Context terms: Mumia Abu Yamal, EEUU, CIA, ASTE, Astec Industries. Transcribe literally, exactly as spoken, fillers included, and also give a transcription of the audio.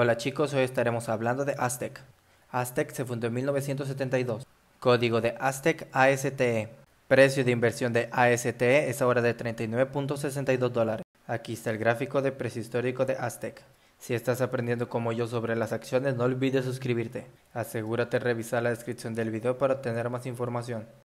Hola chicos, hoy estaremos hablando de Astec. Astec se fundó en mil novecientos setenta y dos. Código de Astec A S T E. Precio de inversión de A S T E es ahora de treinta y nueve punto sesenta y dos dólares. Aquí está el gráfico de precio histórico de Astec. Si estás aprendiendo como yo sobre las acciones, no olvides suscribirte. Asegúrate de revisar la descripción del video para obtener más información.